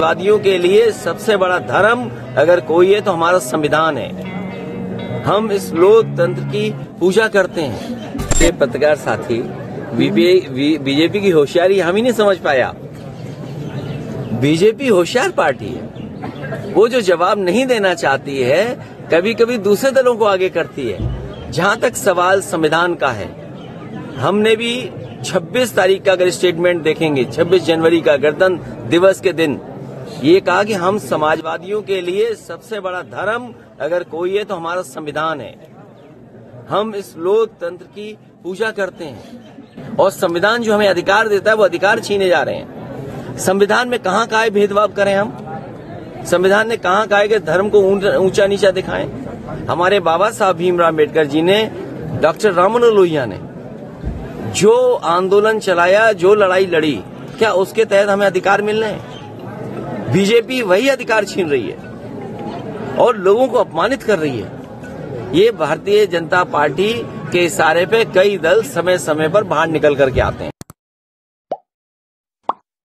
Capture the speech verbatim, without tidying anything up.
वादियों के लिए सबसे बड़ा धर्म अगर कोई है तो हमारा संविधान है। हम इस लोकतंत्र की पूजा करते हैं। ये पत्रकार साथी बीजेपी की होशियारी हम ही नहीं समझ पाया। बीजेपी होशियार पार्टी है, वो जो जवाब नहीं देना चाहती है कभी कभी दूसरे दलों को आगे करती है। जहां तक सवाल संविधान का है, हमने भी छब्बीस तारीख का अगर स्टेटमेंट देखेंगे, छब्बीस जनवरी का गणतंत्र दिवस के दिन ये कहा कि हम समाजवादियों के लिए सबसे बड़ा धर्म अगर कोई है तो हमारा संविधान है। हम इस लोकतंत्र की पूजा करते हैं और संविधान जो हमें अधिकार देता है वो अधिकार छीने जा रहे हैं। संविधान में कहाँ का है भेदभाव करें हम? संविधान ने कहाँ का है कि धर्म को ऊंचा नीचा दिखाएं? हमारे बाबा साहब भीमराव अम्बेडकर जी ने, डॉक्टर राम लोहिया ने जो आंदोलन चलाया, जो लड़ाई लड़ी, क्या उसके तहत हमें अधिकार मिलने हैं? बीजेपी वही अधिकार छीन रही है और लोगों को अपमानित कर रही है। ये भारतीय जनता पार्टी के इशारे पे कई दल समय समय पर बाहर निकल करके आते हैं।